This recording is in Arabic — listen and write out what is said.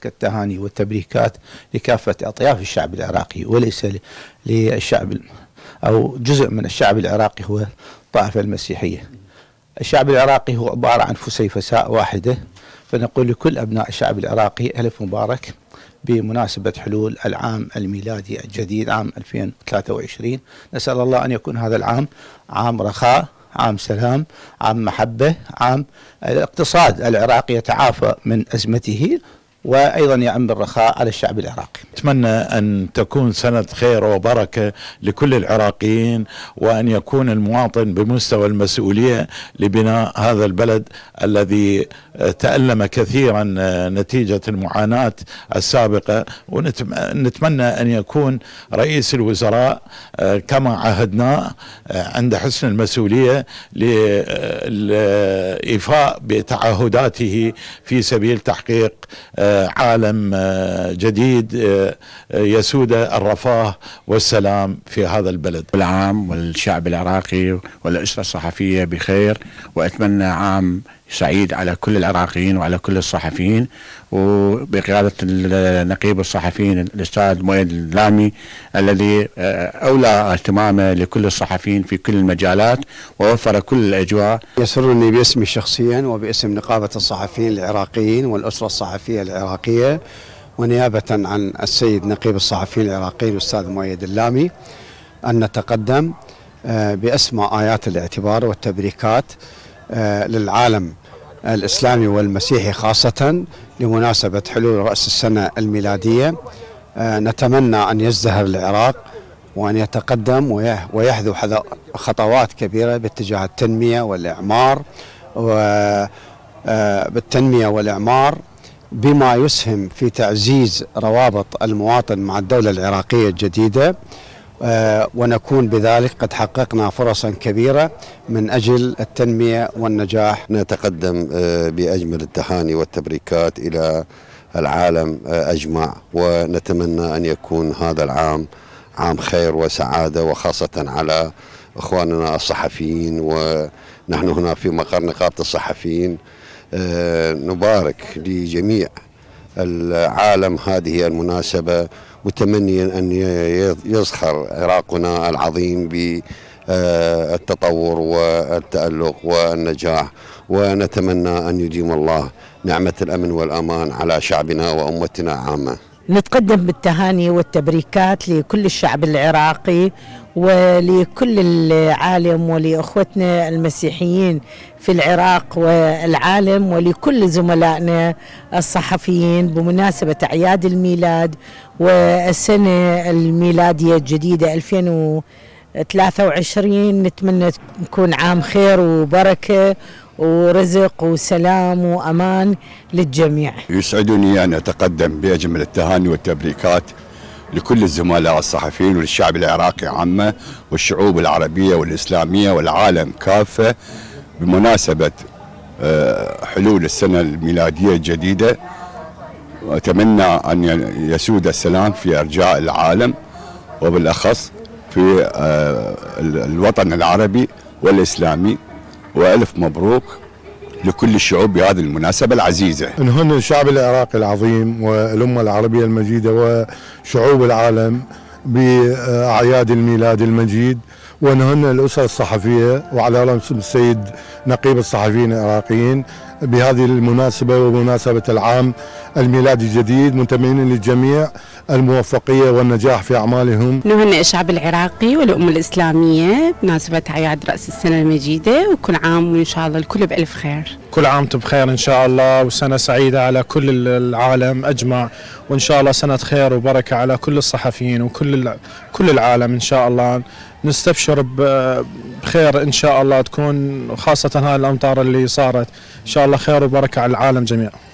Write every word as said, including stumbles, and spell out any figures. كالتهاني والتبريكات لكافة أطياف الشعب العراقي، وليس للشعب أو جزء من الشعب العراقي هو الطائفة المسيحية. الشعب العراقي هو عبارة عن فسيفساء واحدة، فنقول لكل أبناء الشعب العراقي ألف مبارك بمناسبة حلول العام الميلادي الجديد عام ألفين وثلاثة وعشرين. نسأل الله أن يكون هذا العام عام رخاء، عام سلام، عام محبة، عام الاقتصاد العراقي يتعافى من أزمته، وأيضا يعم الرخاء على الشعب العراقي. أتمنى أن تكون سنة خير وبركة لكل العراقيين، وأن يكون المواطن بمستوى المسؤولية لبناء هذا البلد الذي تألم كثيرا نتيجة المعاناة السابقة. ونتمنى أن يكون رئيس الوزراء كما عهدناه عند حسن المسؤولية لإيفاء بتعهداته في سبيل تحقيق عالم جديد يسود الرفاه والسلام في هذا البلد. العام والشعب العراقي والأسرة الصحفية بخير، وأتمنى عام سعيد على كل العراقيين وعلى كل الصحفيين، وبقيادة نقيب الصحفيين الأستاذ مؤيد اللامي الذي أولى اهتمامه لكل الصحفيين في كل المجالات ووفر كل الأجواء. يسرني باسمي شخصيا وباسم نقابة الصحفيين العراقيين والأسرة الصحفية العراقية، ونيابة عن السيد نقيب الصحفيين العراقيين الأستاذ مؤيد اللامي، أن نتقدم بأسمى آيات الاعتبار والتبريكات للعالم الإسلامي والمسيحي خاصة لمناسبة حلول رأس السنة الميلادية. نتمنى أن يزدهر العراق وأن يتقدم ويحذو خطوات كبيرة باتجاه التنمية والإعمار وبالتنمية والإعمار بما يسهم في تعزيز روابط المواطن مع الدولة العراقية الجديدة، ونكون بذلك قد حققنا فرصا كبيرة من أجل التنمية والنجاح. نتقدم بأجمل التهاني والتبريكات إلى العالم أجمع، ونتمنى أن يكون هذا العام عام خير وسعادة، وخاصة على إخواننا الصحفيين. ونحن هنا في مقر نقابة الصحفيين نبارك لجميع العالم هذه المناسبة، متمنيا أن يزخر عراقنا العظيم بالتطور والتألق والنجاح، ونتمنى أن يديم الله نعمة الأمن والأمان على شعبنا وأمتنا عامة. نتقدم بالتهاني والتبريكات لكل الشعب العراقي ولكل العالم ولأخوتنا المسيحيين في العراق والعالم، ولكل زملائنا الصحفيين بمناسبة أعياد الميلاد والسنة الميلادية الجديدة ألفين وثلاثة وعشرين. نتمنى تكون عام خير وبركة ورزق وسلام وأمان للجميع. يسعدني أن أتقدم بأجمل التهاني والتبريكات لكل الزملاء الصحفيين وللشعب العراقي عامة والشعوب العربية والإسلامية والعالم كافة بمناسبة حلول السنة الميلادية الجديدة، وأتمنى أن يسود السلام في أرجاء العالم وبالأخص في الوطن العربي والإسلامي. وألف مبروك لكل الشعوب بهذه المناسبة العزيزة. نهن الشعب العراقي العظيم والأمة العربية المجيدة وشعوب العالم بأعياد الميلاد المجيد، ونهن الأسر الصحفية وعلى رأسهم السيد نقيب الصحفيين العراقيين بهذه المناسبة ومناسبة العام الميلادي الجديد، متمنين للجميع الموفقية والنجاح في أعمالهم. نهن الشعب العراقي والأمة الإسلامية بمناسبة أعياد رأس السنة المجيدة، وكل عام وإن شاء الله الكل بألف خير. كل عام بخير إن شاء الله، وسنة سعيدة على كل العالم أجمع، وإن شاء الله سنة خير وبركة على كل الصحفيين وكل كل العالم إن شاء الله. نستبشر بخير إن شاء الله، تكون خاصة هاي الأمطار اللي صارت إن شاء الله خير وبركة على العالم جميعا.